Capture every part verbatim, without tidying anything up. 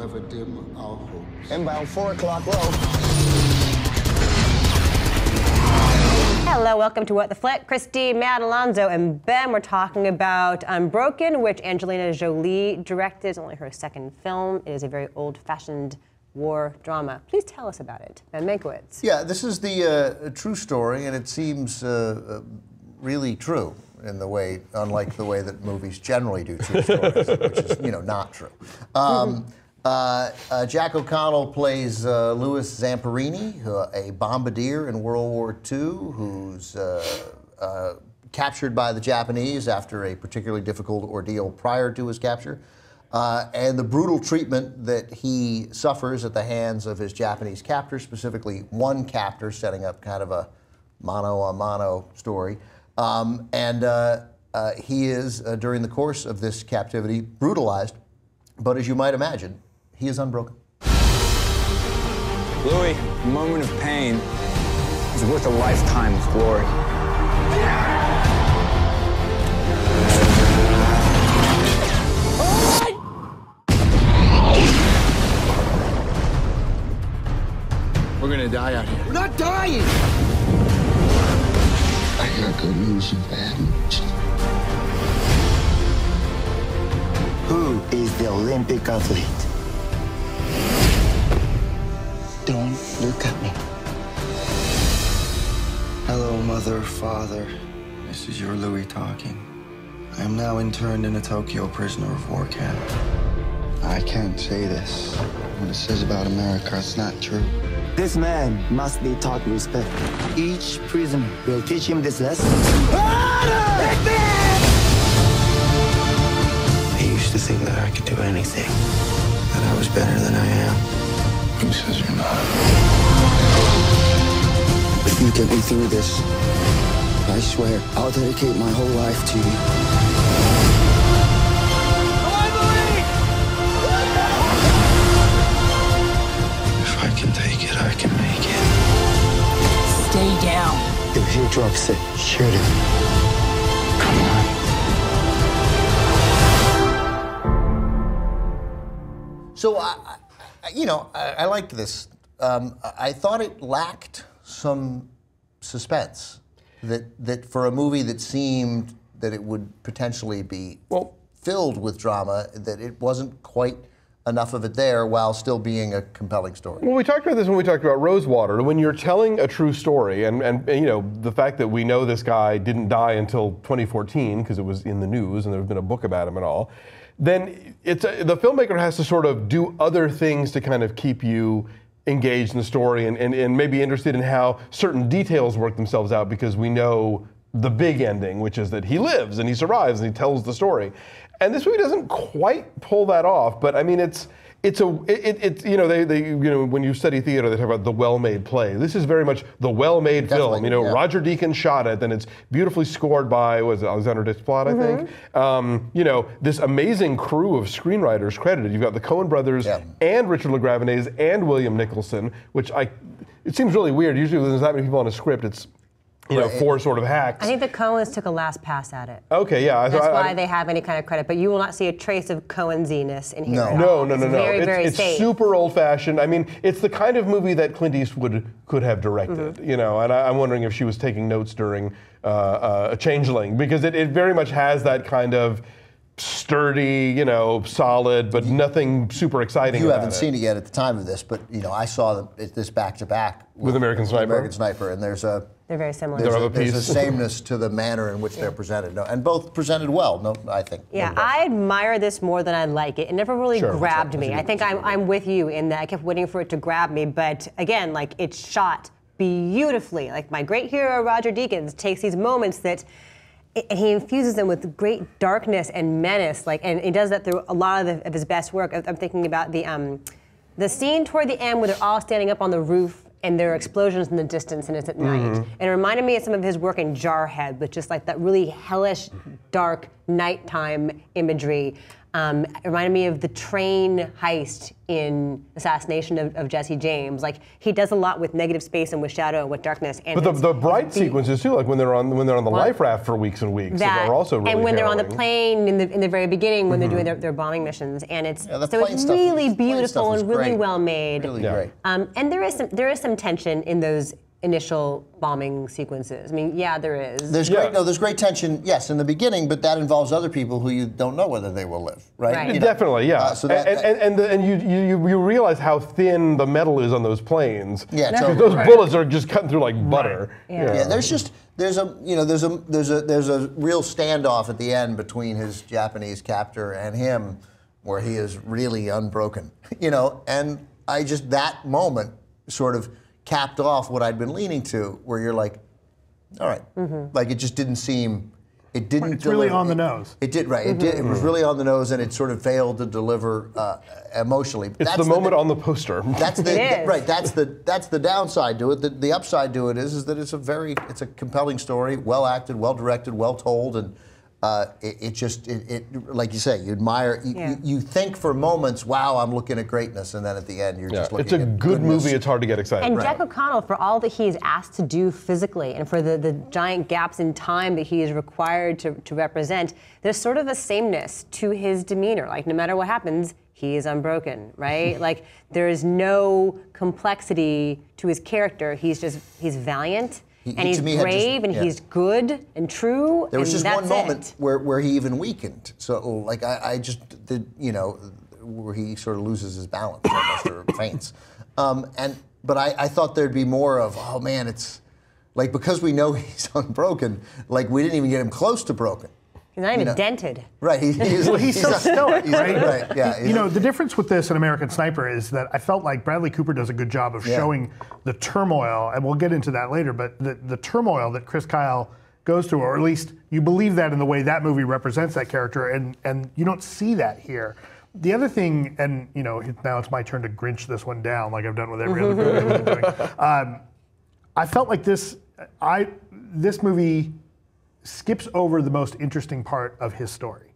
however dim, our hopes. Inbound four o'clock low. Hello, welcome to What The Flick?!. Christy, Matt, Alonzo, and Ben. We're talking about Unbroken, which Angelina Jolie directed. It's only her second film. It is a very old-fashioned war drama. Please tell us about it, Ben Mankiewicz. Yeah, this is the uh, true story, and it seems uh, really true in the way, unlike the way that movies generally do true stories, which is, you know, not true. Um, mm-hmm. Uh, uh, Jack O'Connell plays uh, Louis Zamperini, uh, a bombardier in World War Two who's uh, uh, captured by the Japanese after a particularly difficult ordeal prior to his capture, uh, and the brutal treatment that he suffers at the hands of his Japanese captors, specifically one captor, setting up kind of a mano-a-mano story. Um, and uh, uh, he is, uh, during the course of this captivity, brutalized, but as you might imagine, he is unbroken. Louis, a moment of pain is worth a lifetime of glory. We're gonna die out here. We're not dying! I got good news and bad news. Who is the Olympic athlete? Don't look at me. Hello, mother, father. This is your Louis talking. I am now interned in a Tokyo prisoner of war camp. I can't say this. What it says about America, it's not true. This man must be taught respect. Each prisoner will teach him this lesson. Ah, no! To think that I could do anything, that I was better than I am. Who says you're not? If you get me through this, I swear I'll dedicate my whole life to you. If I can take it, I can make it. Stay down. If he drops it, shoot him. Come on. So, I, I, you know, I, I liked this. Um, I thought it lacked some suspense that, that for a movie that seemed that it would potentially be well, filled with drama, that it wasn't quite enough of it there while still being a compelling story. Well, we talked about this when we talked about Rosewater. When you're telling a true story, and, and, and you know, the fact that we know this guy didn't die until twenty fourteen, because it was in the news and there had been a book about him and all, then it's a, the filmmaker has to sort of do other things to kind of keep you engaged in the story and, and, and maybe interested in how certain details work themselves out, because we know the big ending, which is that he lives and he survives and he tells the story. And this movie doesn't quite pull that off, but I mean, it's, it's a, it, it's, you know, they, they, you know, when you study theater, they talk about the well-made play. This is very much the well-made film. You know, yeah. Roger Deakins shot it, and it's beautifully scored by, was it Alexander Desplat, I mm-hmm. think. Um, you know, this amazing crew of screenwriters credited. You've got the Coen brothers yeah. and Richard LeGravenese and William Nicholson, which I, it seems really weird. Usually when there's that many people on a script, it's, you know, four sort of hacks. I think the Coens took a last pass at it. Okay, yeah. That's I, I, why I, they have any kind of credit, but you will not see a trace of Coenziness in here. No, no, no, no, no. Very, it's very it's safe. Super old-fashioned. I mean, it's the kind of movie that Clint Eastwood could have directed, mm-hmm. you know, and I, I'm wondering if she was taking notes during uh, uh, Changeling, because it, it very much has that kind of sturdy, you know, solid, but nothing super exciting. You about haven't it. seen it yet at the time of this, but, you know, I saw this back-to-back with, with American Sniper. American Sniper, and there's a... They're very similar. There's a, there's a sameness to the manner in which yeah. they're presented. No, and both presented well, no, I think. Yeah, I admire this more than I like it. It never really sure, grabbed sure. me. I think I'm, I'm with you in that I kept waiting for it to grab me, but again, like, it's shot beautifully. Like, my great hero, Roger Deakins, takes these moments that, and he infuses them with great darkness and menace, like, and he does that through a lot of, the, of his best work. I'm thinking about the, um, the scene toward the end where they're all standing up on the roof and there are explosions in the distance, and it's at mm-hmm. night. And it reminded me of some of his work in Jarhead, with just like that really hellish, dark, nighttime imagery. Um, it reminded me of the train heist in Assassination of, of Jesse James. Like, he does a lot with negative space and with shadow and with darkness. And but his, the, the bright sequences too, like when they're on when they're on the well, life raft for weeks and weeks, that, are also really and when harrowing. They're on the plane in the in the very beginning when mm-hmm. they're doing their, their bombing missions, and it's yeah, so it's really is, beautiful and really great. well made. Really yeah. great. Um, and there is some there is some tension in those initial bombing sequences. I mean, yeah, there is. There's yeah. great, no, there's great tension, yes, in the beginning, but that involves other people who you don't know whether they will live, right? right. You know? Definitely, yeah. Uh, so that, and and, and, the, and you, you you realize how thin the metal is on those planes. Yeah, totally. Those right. bullets are just cutting through like butter. Right. Yeah. Yeah. yeah, there's just there's a you know there's a there's a there's a real standoff at the end between his Japanese captor and him, where he is really unbroken, you know. And I just that moment sort of capped off what I'd been leaning to, where you're like, all right, mm-hmm. like it just didn't seem, it didn't. It's deliver, really on the nose. It, it did right. Mm-hmm. It did. It was really on the nose, and it sort of failed to deliver uh, emotionally. It's that's the, the moment the, on the poster. That's the th right. That's the that's the downside to it. The, the upside to it is is that it's a very it's a compelling story, well acted, well directed, well told, and uh, it, it just it, it like you say, you admire. You, yeah. you, you think for moments, wow, I'm looking at greatness, and then at the end, you're yeah. just looking. It's a at good goodness. movie. It's hard to get excited. And right. Jack O'Connell, for all that he's asked to do physically, and for the the giant gaps in time that he is required to to represent, there's sort of a sameness to his demeanor. Like no matter what happens, he is unbroken, right? Like there is no complexity to his character. He's just he's valiant. He, and he's brave, just, and yeah. he's good and true. There was and just that's one moment it. where where he even weakened. So, like, I, I just, did, you know, where he sort of loses his balance, almost, or faints. Um, and but I, I thought there'd be more of, oh man, it's like because we know he's unbroken. Like we didn't even get him close to broken. He's not even you know, dented. Right. He, he's, well, he's, he's so stoic. Right? right. Yeah. You know, the difference with this and American Sniper is that I felt like Bradley Cooper does a good job of yeah. showing the turmoil, and we'll get into that later, but the, the turmoil that Chris Kyle goes through, or at least you believe that in the way that movie represents that character, and, and you don't see that here. The other thing, and you know, now it's my turn to Grinch this one down like I've done with every other movie I've been doing. Um, I felt like this, I, this movie skips over the most interesting part of his story.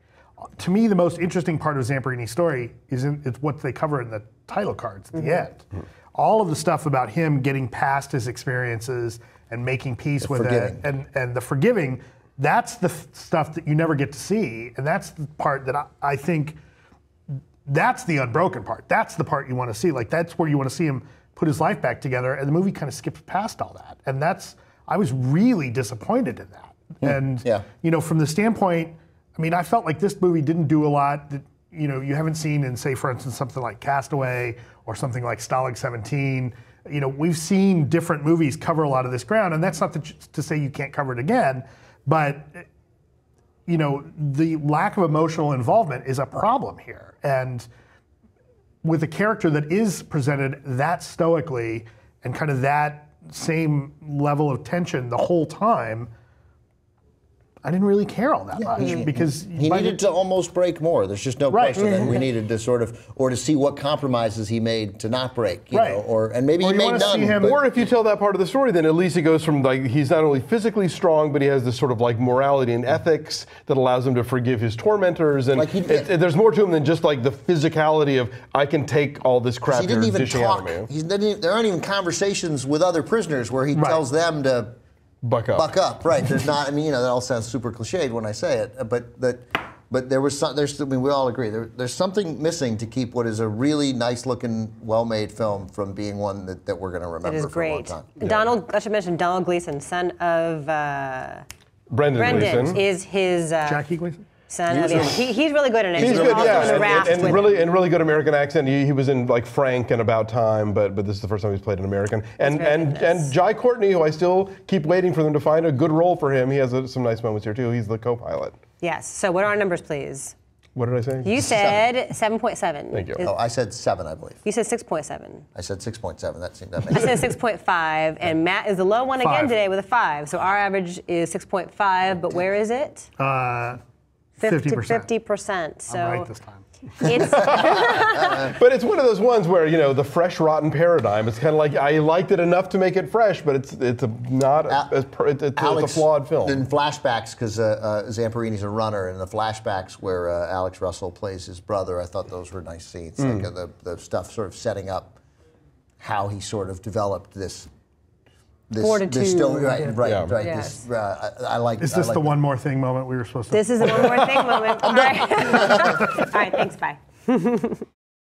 To me, the most interesting part of Zamperini's story is in, it's what they cover in the title cards at mm-hmm. the end. Mm-hmm. All of the stuff about him getting past his experiences and making peace the with forgiving. it, and, and the forgiving, that's the stuff that you never get to see, and that's the part that I, I think, that's the unbroken part. That's the part you want to see. Like, that's where you want to see him put his life back together, and the movie kind of skips past all that. And that's, I was really disappointed in that. And, yeah. you know, from the standpoint, I mean, I felt like this movie didn't do a lot that, you know, you haven't seen in, say, for instance, something like Castaway or something like Stalag seventeen. You know, we've seen different movies cover a lot of this ground, and that's not to say you can't cover it again, but, you know, the lack of emotional involvement is a problem here. And with a character that is presented that stoically and kind of that same level of tension the whole time, I didn't really care all that yeah, much he, because he needed to almost break more. There's just no right. question that we needed to sort of, or to see what compromises he made to not break, you right. know, or and maybe or he made none. See him, or if you tell that part of the story, then at least it goes from like he's not only physically strong, but he has this sort of like morality and ethics that allows him to forgive his tormentors, and like he, it, it, there's more to him than just like the physicality of I can take all this crap. He didn't even talk. He didn't, there aren't even conversations with other prisoners where he right. tells them to. Buck up. Buck up, right. There's not, I mean, you know, that all sounds super cliched when I say it, but that, but there was some, there's, I mean, we all agree, there, there's something missing to keep what is a really nice-looking, well-made film from being one that, that we're going to remember for great. a long time. Yeah. Donald, I should mention Donald Gleeson, son of... Uh, Brendan, Brendan Gleeson. is his... Uh, Jackie Gleason? Son he's, of his, he, he's really good in it. He's, he's good, also yeah, in Raft and, and, and really, and really good American accent. He, he was in like Frank and About Time, but but this is the first time he's played an American. And really and goodness. and Jai Courtney, who I still keep waiting for them to find a good role for him. He has a, some nice moments here too. He's the co-pilot. Yes. So what are our numbers, please? What did I say? You said seven point seven. seven. Thank you. Oh, I said seven, I believe. You said six point seven. I said six point seven. That seemed that. Makes I said six point five, and Matt is the low one five. again today with a five. So our average is six point five, but where is it? Uh. fifty percent. fifty percent. So I'm right this time. It's but it's one of those ones where, you know, the fresh rotten paradigm. It's kind of like, I liked it enough to make it fresh, but it's it's a, not a, a, it's, a, Alex, it's a flawed film. In flashbacks, because uh, uh, Zamperini's a runner, and the flashbacks where uh, Alex Russell plays his brother, I thought those were nice scenes. Mm. Like, uh, the the stuff sort of setting up how he sort of developed this. This, Fortitude. This still, right, right, yeah. right. Yes. This, uh, I, I like. Is this like the one more thing moment we were supposed to? This is the one more thing moment. All right. All right. Thanks. Bye.